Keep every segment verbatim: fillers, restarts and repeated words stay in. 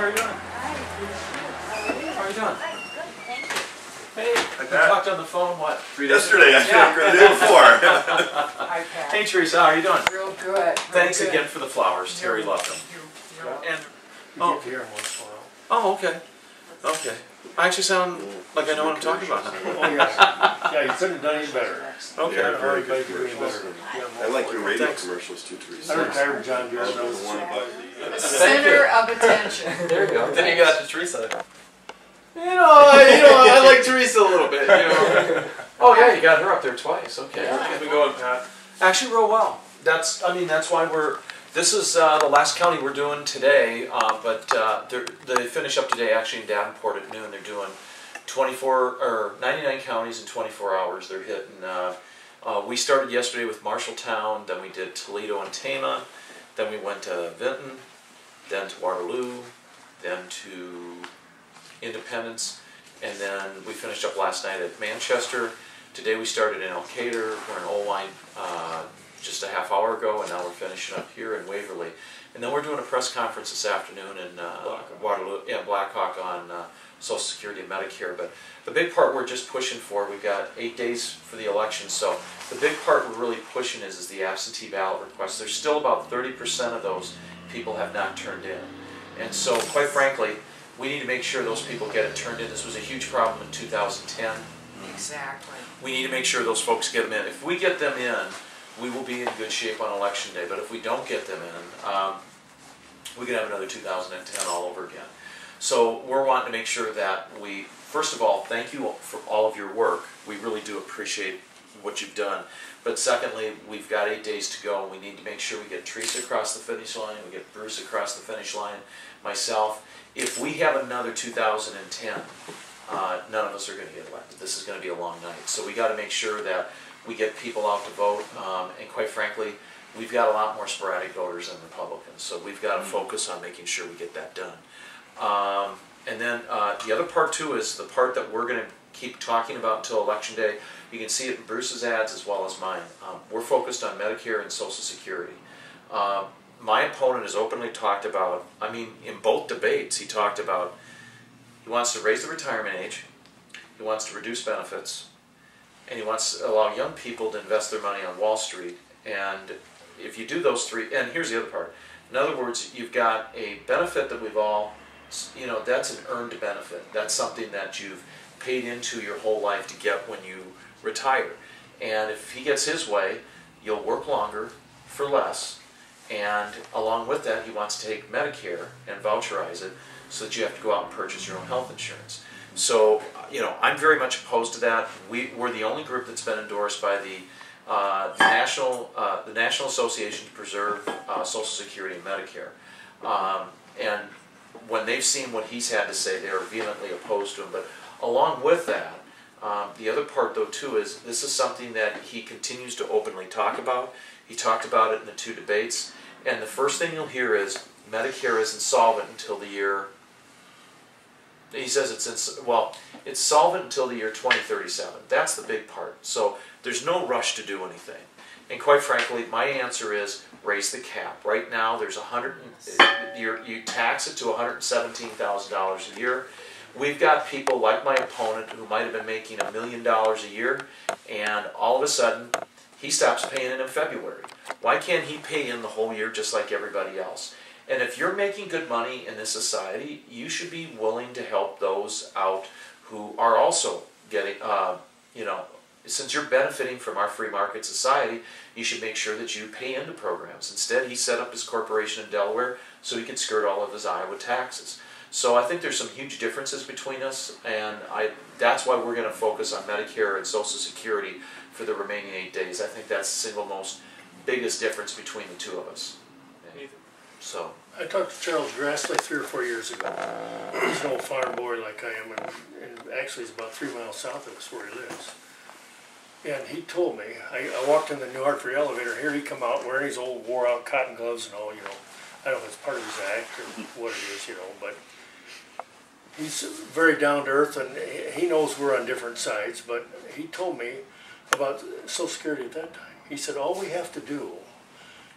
how are you doing? Hi. How are you doing? Hi, good, thank you. Hey, we talked on the phone, what, three days ago? Yesterday, I think yeah. We're going to do it before. Hi, Pat. Hey, Teresa, how are you doing? Real good. Real Thanks good. again for the flowers. You're, Terry loved them. You're, you're and, oh. Here once in a while. Oh, okay. Okay. I actually sound like I know what I'm talking about. Oh, yes. Yeah, you couldn't have done any better. Okay. Yeah, very good commercials. I like your radio Thanks. commercials too, Teresa. I retired John Gale. I was the one about the... Uh, Center of attention. There you go. Then you got to Teresa. You know, I, you know, I like Teresa a little bit. You know. Oh, yeah, you got her up there twice. Okay. Yeah. We go Pat. Actually, real well. That's, I mean, that's why we're... This is uh, the last county we're doing today, uh, but uh, they finish up today actually in Davenport at noon. They're doing twenty-four or ninety-nine counties in twenty-four hours. They're hitting. Uh, uh, we started yesterday with Marshalltown, then we did Toledo and Tama, then we went to Vinton, then to Waterloo, then to Independence, and then we finished up last night at Manchester. Today we started in Elkader. We're in Oldwine. Uh, just a half hour ago, and now we're finishing up here in Waverly. And then we're doing a press conference this afternoon in uh, Blackhawk. Waterloo, yeah, Blackhawk on uh, Social Security and Medicare. But the big part we're just pushing for, we've got eight days for the election, so the big part we're really pushing is, is the absentee ballot requests. There's still about thirty percent of those people have not turned in. And so, quite frankly, we need to make sure those people get it turned in. This was a huge problem in two thousand ten. Exactly. We need to make sure those folks get them in. If we get them in, we will be in good shape on election day, but if we don't get them in, um, we could have another two thousand ten all over again. So we're wanting to make sure that we, first of all, thank you for all of your work. We really do appreciate what you've done. But secondly, we've got eight days to go. We need to make sure we get Teresa across the finish line, we get Bruce across the finish line, myself. If we have another two thousand ten, uh, none of us are going to get elected. This is going to be a long night. So we got to make sure that we get people out to vote, um, and quite frankly, we've got a lot more sporadic voters than Republicans, so we've got to focus on making sure we get that done. Um, and then uh, the other part, too, is the part that we're going to keep talking about until Election Day. You can see it in Bruce's ads as well as mine. Um, we're focused on Medicare and Social Security. Uh, my opponent has openly talked about, I mean, in both debates, he talked about he wants to raise the retirement age, he wants to reduce benefits, and he wants to allow young people to invest their money on Wall Street. And if you do those three, and here's the other part. In other words, you've got a benefit that we've all, you know, that's an earned benefit. That's something that you've paid into your whole life to get when you retire. And if he gets his way, you'll work longer for less. And along with that, he wants to take Medicare and voucherize it so that you have to go out and purchase your own health insurance. So, you know, I'm very much opposed to that. We, we're the only group that's been endorsed by the, uh, the, National, uh, the National Association to Preserve uh, Social Security and Medicare. Um, and when they've seen what he's had to say, they are vehemently opposed to him. But along with that, um, the other part, though, too, is this is something that he continues to openly talk about. He talked about it in the two debates. And the first thing you'll hear is Medicare isn't solvent until the year... He says it's, in, well, it's solvent until the year twenty thirty-seven. That's the big part. So there's no rush to do anything. And quite frankly, my answer is raise the cap. Right now, there's one hundred, you're, you tax it to one hundred seventeen thousand dollars a year. We've got people like my opponent who might have been making a million dollars a year, and all of a sudden, he stops paying in in February. Why can't he pay in the whole year just like everybody else? And if you're making good money in this society, you should be willing to help those out who are also getting, uh, you know, since you're benefiting from our free market society, you should make sure that you pay into programs. Instead, he set up his corporation in Delaware so he could skirt all of his Iowa taxes. So I think there's some huge differences between us, and I, that's why we're going to focus on Medicare and Social Security for the remaining eight days. I think that's the single most biggest difference between the two of us. So I talked to Charles Grassley three or four years ago. He's an old farm boy like I am, and, and actually he's about three miles south of us where he lives. And he told me, I, I walked in the New Hartford elevator, here he come out wearing his old wore-out cotton gloves and all, you know. I don't know if it's part of his act or what it is, you know, but he's very down-to-earth, and he knows we're on different sides, but he told me about Social Security at that time. He said, all we have to do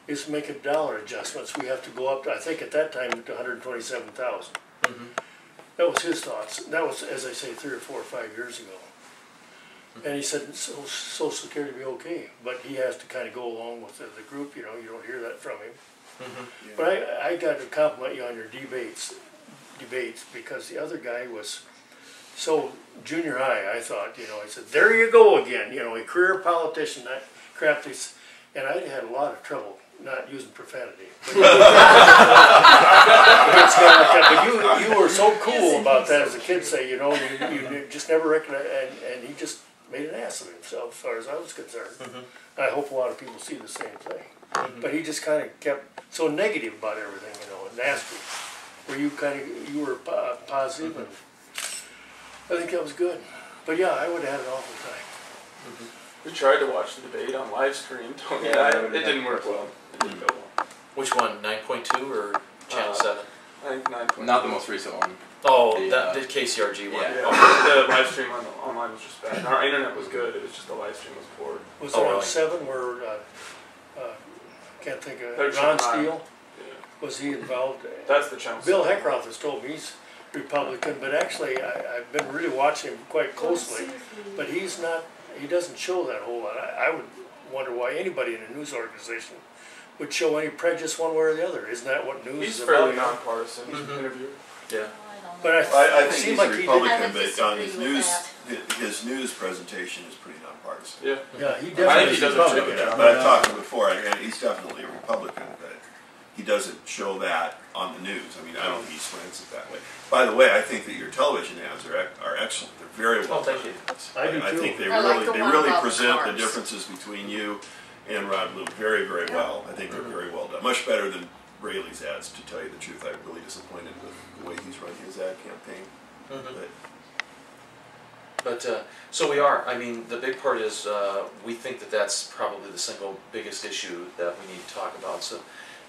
is make a dollar adjustments. We have to go up to, I think at that time, to one hundred twenty-seven thousand. Mm-hmm. That was his thoughts. That was, as I say, three or four or five years ago. Mm-hmm. And he said so, Social Security be okay, but he has to kind of go along with the, the group. You know, you don't hear that from him. Mm-hmm. Yeah. But I, I got to compliment you on your debates, debates because the other guy was so junior high. I thought, you know, I said, there you go again. You know, a career politician, that crap. These, and I had a lot of trouble not using profanity. But you, you were so cool about that, as the kids say. You know, you, you just never recognize, and, and he just made an ass of himself, as far as I was concerned. Mm-hmm. I hope a lot of people see the same thing. Mm-hmm. But he just kind of kept so negative about everything, you know, and nasty. Where you kind of, you were po positive, and I think that was good. But yeah, I would have had an awful time. Mm-hmm. We tried to watch the debate on live stream. Tony yeah, I, it didn't work well. It didn't go well. Which one, nine point two or Channel uh, seven? I think nine point two. Not the most recent one. Oh, the, that, uh, the K C R G one. Yeah. Yeah. The live stream on the, online was just bad. Our internet was good. It was just the live stream was poor. Was there oh, really? seven where? Uh, uh, Can't think of it. Ron Steele, yeah. Was he involved? That's the challenge. Bill Heckroth has told me he's Republican, but actually I, I've been really watching him quite closely. But he's not. He doesn't show that whole lot. I, I would wonder why anybody in a news organization would show any prejudice one way or the other. Isn't that what news he's is about? He's fairly nonpartisan. He's mm-hmm. interview. Yeah. But I, I, I think he's like Republican, he but on his news, that. his news presentation is pretty nonpartisan. Yeah, yeah, he definitely. I think he doesn't show that. But I've talked to him before, and he's definitely a Republican, but he doesn't show that on the news. I mean, I don't think he slants it that way. By the way, I think that your television ads are are excellent. They're very well oh, thank done. You. I do too. I think they I really like the they really present the, the differences between you and Rod Lou very very yeah. well. I think mm-hmm. they're very well done. Much better than Braley's ads, to tell you the truth. I'm really disappointed with the way he's running his ad campaign. Mm-hmm. But, but uh, so we are. I mean, the big part is uh, we think that that's probably the single biggest issue that we need to talk about. So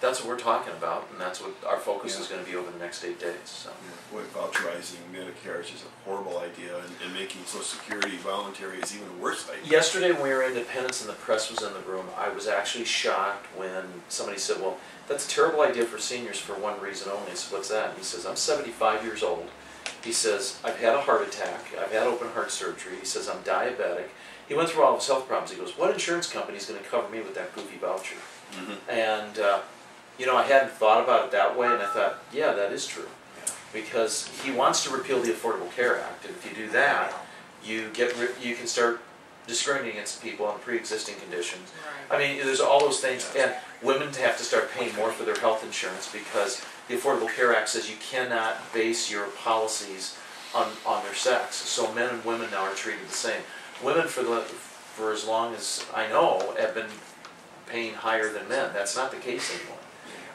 that's what we're talking about, and that's what our focus yeah. is going to be over the next eight days. So. Yeah. Boy, voucherizing Medicare is just a horrible idea, and, and making Social Security voluntary is even a worse idea. Yesterday when we were in Independence and the press was in the room, I was actually shocked when somebody said, well, that's a terrible idea for seniors for one reason only. I said, what's that? And he says, I'm seventy-five years old. He says, I've had a heart attack. I've had open heart surgery. He says, I'm diabetic. He went through all of his health problems. He goes, what insurance company is going to cover me with that goofy voucher? Mm-hmm. And, uh, you know, I hadn't thought about it that way, and I thought, yeah, that is true. Yeah. Because he wants to repeal the Affordable Care Act, and if you do that, you get you can start discriminating against people on pre-existing conditions. Right. I mean, there's all those things, and women have to start paying more for their health insurance because the Affordable Care Act says you cannot base your policies on, on their sex. So men and women now are treated the same. Women, for the for as long as I know, have been paying higher than men. That's not the case anymore.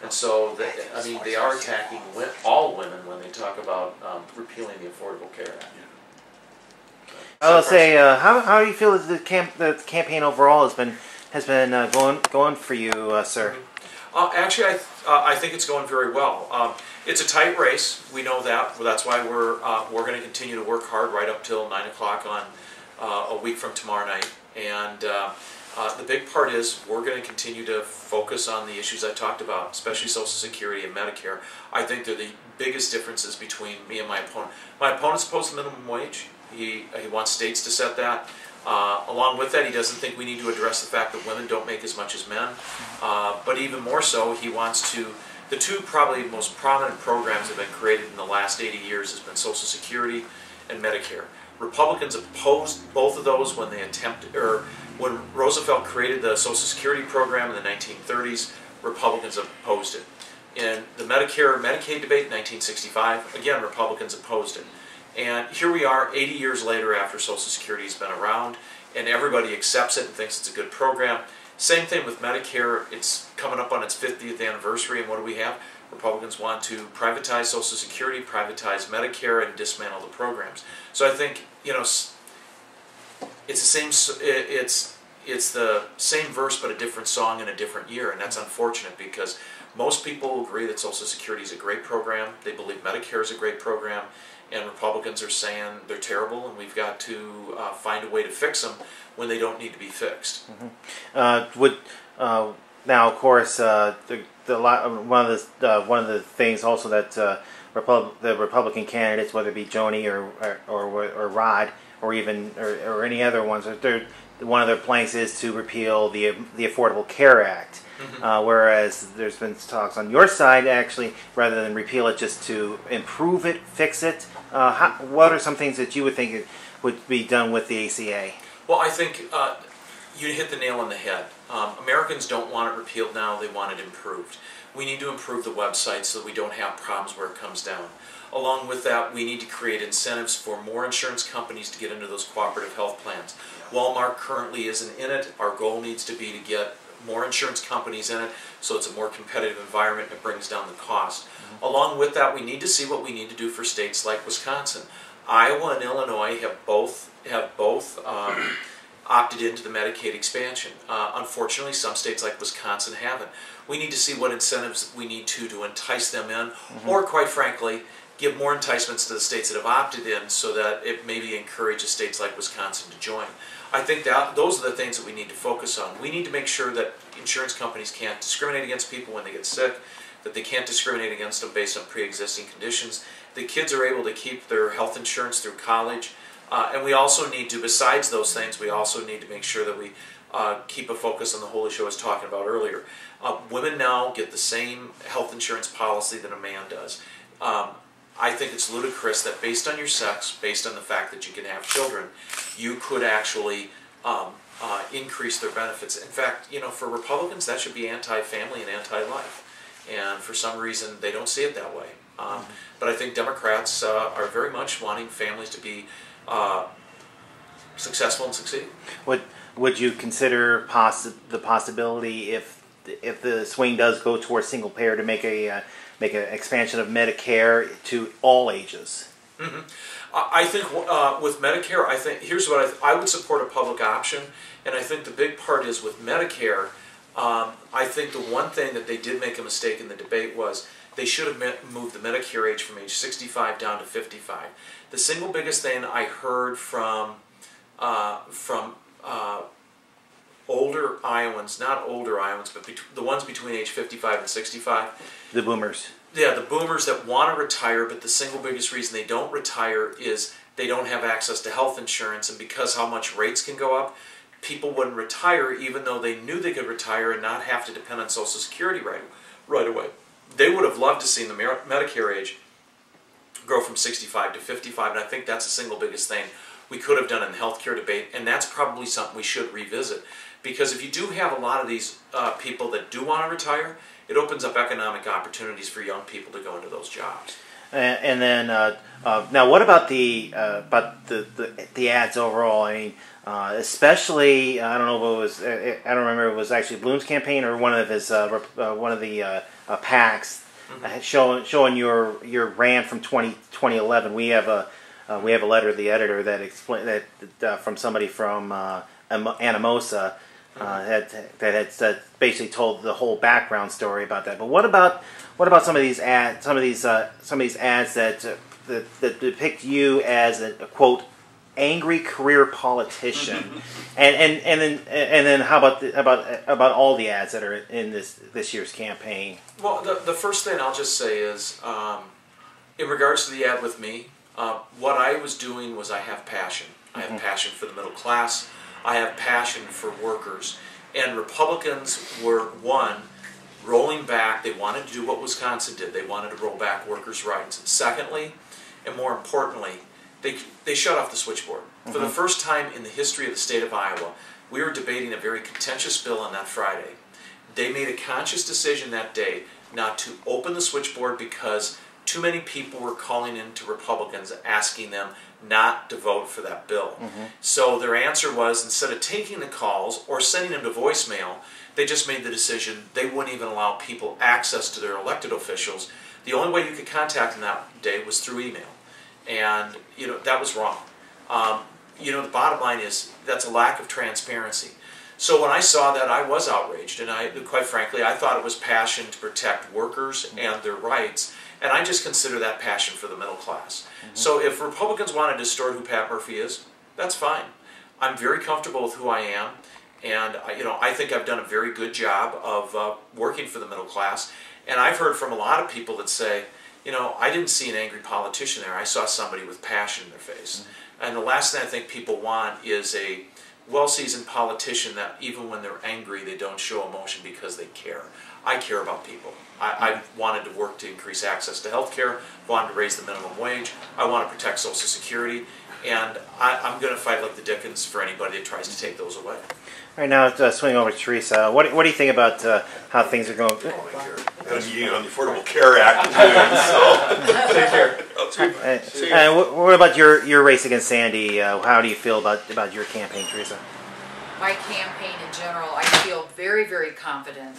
And so, they, I mean, they are attacking all women when they talk about um, repealing the Affordable Care Act. Yeah. I'll say, uh, how how do you feel that the camp the campaign overall has been has been uh, going going for you, uh, sir? Mm-hmm. uh, actually, I th uh, I think it's going very well. Um, it's a tight race. We know that. Well, that's why we're uh, we're going to continue to work hard right up till nine o'clock on uh, a week from tomorrow night. And uh, uh, the big part is we're going to continue to focus on the issues I talked about, especially Social Security and Medicare. I think they're the biggest differences between me and my opponent. My opponent's opposed to minimum wage. He, he wants states to set that. Uh, along with that, he doesn't think we need to address the fact that women don't make as much as men. Uh, but even more so, he wants to, the two probably most prominent programs that have been created in the last eighty years has been Social Security and Medicare. Republicans opposed both of those when they attempted, or when Roosevelt created the Social Security program in the nineteen thirties, Republicans opposed it. In the Medicare and Medicaid debate in nineteen sixty-five, again, Republicans opposed it. And here we are eighty years later after Social Security has been around, and everybody accepts it and thinks it's a good program. Same thing with Medicare. It's coming up on its fiftieth anniversary, and what do we have? Republicans want to privatize Social Security, privatize Medicare, and dismantle the programs. So I think, you know, it's the same, it's, it's the same verse but a different song in a different year, and that's unfortunate because most people agree that Social Security is a great program. They believe Medicare is a great program. And Republicans are saying they're terrible, and we've got to uh, find a way to fix them when they don't need to be fixed. Mm-hmm. uh, would uh, now, of course, uh, the, the lot, one of the uh, one of the things also that uh, Repub the Republican candidates, whether it be Joni or or, or, or Rod or even or, or any other ones, one of their planks is to repeal the the Affordable Care Act. Mm-hmm. uh, whereas there's been talks on your side, actually, rather than repeal it, just to improve it, fix it. Uh, how, what are some things that you would think would be done with the A C A? Well, I think uh, you hit the nail on the head. Um, Americans don't want it repealed now, they want it improved. We need to improve the website so that we don't have problems where it comes down. Along with that, we need to create incentives for more insurance companies to get into those cooperative health plans. Walmart currently isn't in it. Our goal needs to be to get more insurance companies in it so it's a more competitive environment and it brings down the cost. Mm-hmm. Along with that, we need to see what we need to do for states like Wisconsin. Iowa and Illinois have both, have both um, opted into the Medicaid expansion. Uh, unfortunately, some states like Wisconsin haven't. We need to see what incentives we need to to entice them in, mm-hmm. or quite frankly, give more enticements to the states that have opted in so that it maybe encourages states like Wisconsin to join. I think that those are the things that we need to focus on. We need to make sure that insurance companies can't discriminate against people when they get sick, that they can't discriminate against them based on pre-existing conditions, that kids are able to keep their health insurance through college, uh, and we also need to, besides those things, we also need to make sure that we Uh, keep a focus on the whole issue I was talking about earlier. Uh, women now get the same health insurance policy that a man does. Um, I think it's ludicrous that based on your sex, based on the fact that you can have children, you could actually um, uh, increase their benefits. In fact, you know, for Republicans, that should be anti-family and anti-life. And for some reason, they don't see it that way. Um, mm-hmm. But I think Democrats uh, are very much wanting families to be uh, successful and succeed. What Would you consider possi the possibility, if if the swing does go towards single payer, to make a uh, make an expansion of Medicare to all ages? Mm-hmm. I think uh, with Medicare, I think here's what I th I would support a public option, and I think the big part is with Medicare. Um, I think the one thing that they did make a mistake in the debate was they should have moved the Medicare age from age sixty-five down to fifty-five. The single biggest thing I heard from uh, from Uh, older Iowans, not older Iowans, but the ones between age fifty-five and sixty-five. The boomers. Yeah, the boomers that want to retire, but the single biggest reason they don't retire is they don't have access to health insurance, and because how much rates can go up, people wouldn't retire even though they knew they could retire and not have to depend on Social Security right, right away. They would have loved to see the Medicare age grow from sixty-five to fifty-five, and I think that's the single biggest thing we could have done in the healthcare debate, and that's probably something we should revisit. Because if you do have a lot of these uh, people that do want to retire, it opens up economic opportunities for young people to go into those jobs. And, and then, uh, uh, now what about the uh, about the, the the ads overall? I mean, uh, especially I don't know if it was I don't remember if it was actually Bloom's campaign or one of his uh, uh, one of the uh, uh, PACs, mm-hmm. uh, showing showing your your rant from twenty eleven. We have a Uh, we have a letter to the editor that explain that uh, from somebody from uh, Anamosa uh, that that had that basically told the whole background story about that. But what about what about some of these ads? Some of these uh, some of these ads that, uh, that that depict you as a, a quote angry career politician, and and and then and then how about the, about about all the ads that are in this this year's campaign? Well, the the first thing I'll just say is um, in regards to the ad with me. Uh, what I was doing was I have passion. I have passion for the middle class. I have passion for workers. And Republicans were, one, rolling back. They wanted to do what Wisconsin did. They wanted to roll back workers' rights. Secondly, and more importantly, they, they shut off the switchboard. Mm-hmm. For the first time in the history of the state of Iowa, we were debating a very contentious bill on that Friday. They made a conscious decision that day not to open the switchboard because too many people were calling in to Republicans asking them not to vote for that bill. Mm-hmm. So their answer was, instead of taking the calls or sending them to voicemail, they just made the decision they wouldn't even allow people access to their elected officials. The only way you could contact them that day was through email. And, you know, that was wrong. Um, you know, the bottom line is that's a lack of transparency. So when I saw that, I was outraged. And I, quite frankly, I thought it was passion to protect workers mm-hmm. and their rights. And I just consider that passion for the middle class. Mm-hmm. So if Republicans want to distort who Pat Murphy is, that's fine. I'm very comfortable with who I am, and you know I think I've done a very good job of uh, working for the middle class. And I've heard from a lot of people that say, you know, I didn't see an angry politician there. I saw somebody with passion in their face. Mm-hmm. And the last thing I think people want is a well-seasoned politician that even when they're angry, they don't show emotion because they care. I care about people. I, mm-hmm. I wanted to work to increase access to health care, wanted to raise the minimum wage, I want to protect Social Security, and I, I'm going to fight like the dickens for anybody that tries to take those away. All right, now uh, swing over to Teresa. What, what do you think about uh, how things are going? Oh, my God. You know, the Affordable Care Act is doing, so. Take care. And what about your, your race against Sandy? Uh, how do you feel about, about your campaign, Teresa? My campaign in general, I feel very, very confident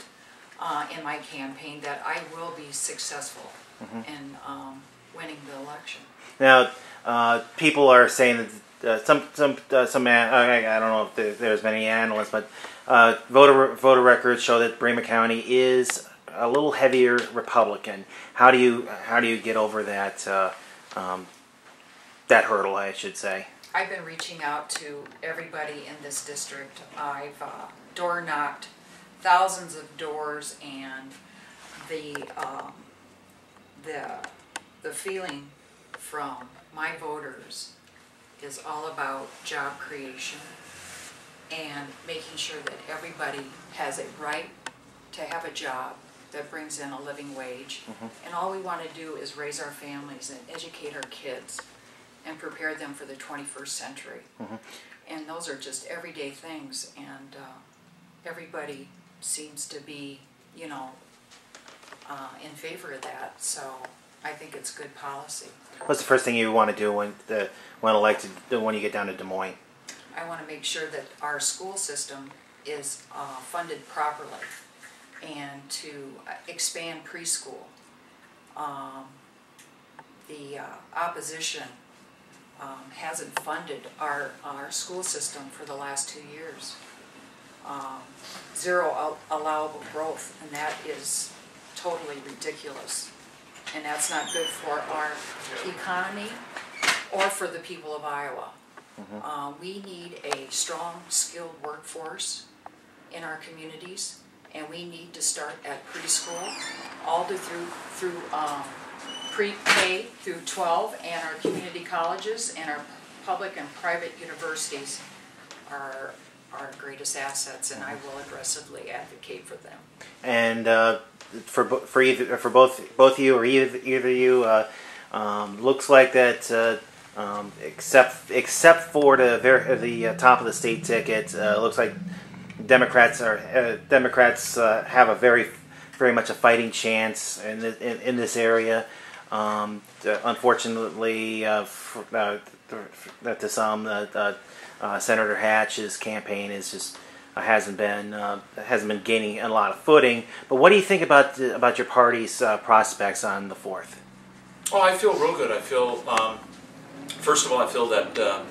uh, in my campaign that I will be successful mm-hmm. in um, winning the election. Now, uh, people are saying that uh, some, some, uh, some uh, I don't know if there, there's many analysts, but uh, voter, voter records show that Bremer County is a little heavier Republican. How do you how do you get over that uh, um, that hurdle? I should say. I've been reaching out to everybody in this district. I've uh, door knocked thousands of doors, and the um, the the feeling from my voters is all about job creation and making sure that everybody has a right to have a job that brings in a living wage, mm-hmm. and all we want to do is raise our families and educate our kids and prepare them for the twenty-first century. Mm-hmm. And those are just everyday things, and uh, everybody seems to be, you know, uh, in favor of that, so I think it's good policy. What's the first thing you want to do when, the, when elected, when you get down to Des Moines? I want to make sure that our school system is uh, funded properly, and to expand preschool. Um, the uh, opposition um, hasn't funded our, our school system for the last two years. Um, zero al allowable growth, and that is totally ridiculous. And that's not good for our economy or for the people of Iowa. Mm-hmm. uh, we need a strong, skilled workforce in our communities. And we need to start at preschool, all the through through um, pre-K through twelve, and our community colleges and our public and private universities are our greatest assets, and I will aggressively advocate for them. And uh, for for either for both both you or either either of you, uh, um, looks like that. Uh, um, except except for the ver the uh, top of the state ticket, uh, looks like Democrats are uh, Democrats uh, have a very, very much a fighting chance in the, in, in this area. Um, unfortunately, uh, for, uh, to some, uh, uh, uh, Senator Hatch's campaign is just uh, hasn't been uh, hasn't been gaining a lot of footing. But what do you think about the, about your party's uh, prospects on the fourth? Oh, I feel real good. I feel um, first of all, I feel that. Uh,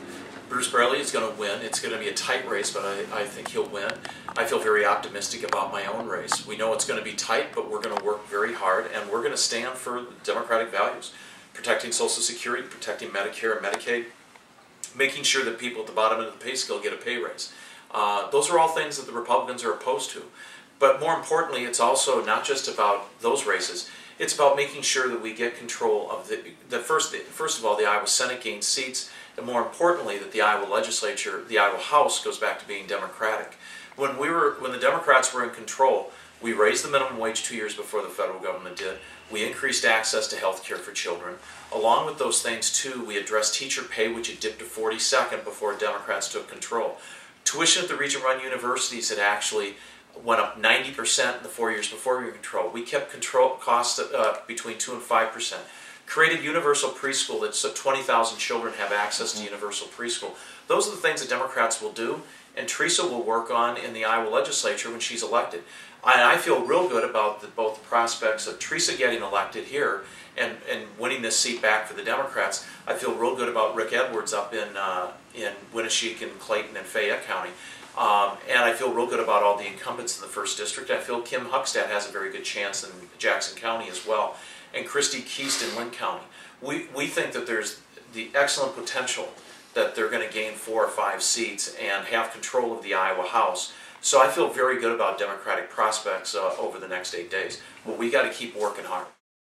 Bruce Braley is going to win. It's going to be a tight race, but I, I think he'll win. I feel very optimistic about my own race. We know it's going to be tight, but we're going to work very hard, and we're going to stand for democratic values, protecting Social Security, protecting Medicare and Medicaid, making sure that people at the bottom of the pay scale get a pay raise. Uh, those are all things that the Republicans are opposed to. But more importantly, it's also not just about those races. It's about making sure that we get control of the, the first, first of all, the Iowa Senate gains seats, and more importantly, that the Iowa Legislature, the Iowa House, goes back to being Democratic. When we were, when the Democrats were in control, we raised the minimum wage two years before the federal government did. We increased access to health care for children. Along with those things, too, we addressed teacher pay, which had dipped to forty-second before Democrats took control. Tuition at the region-run universities had actually went up ninety percent in the four years before we were in control. We kept control costs uh, between two and five percent. Created universal preschool that so twenty thousand children have access to universal preschool. Those are the things that Democrats will do, and Teresa will work on in the Iowa Legislature when she's elected. And I feel real good about the, both the prospects of Teresa getting elected here and, and winning this seat back for the Democrats. I feel real good about Rick Edwards up in, uh, in Winneshiek and Clayton and Fayette County. Um, and I feel real good about all the incumbents in the first district. I feel Kim Huckstad has a very good chance in Jackson County as well, and Christy Keast in Linn County. We, we think that there's the excellent potential that they're going to gain four or five seats and have control of the Iowa House. So I feel very good about Democratic prospects uh, over the next eight days. But we got to keep working hard.